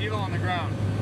needle on the ground.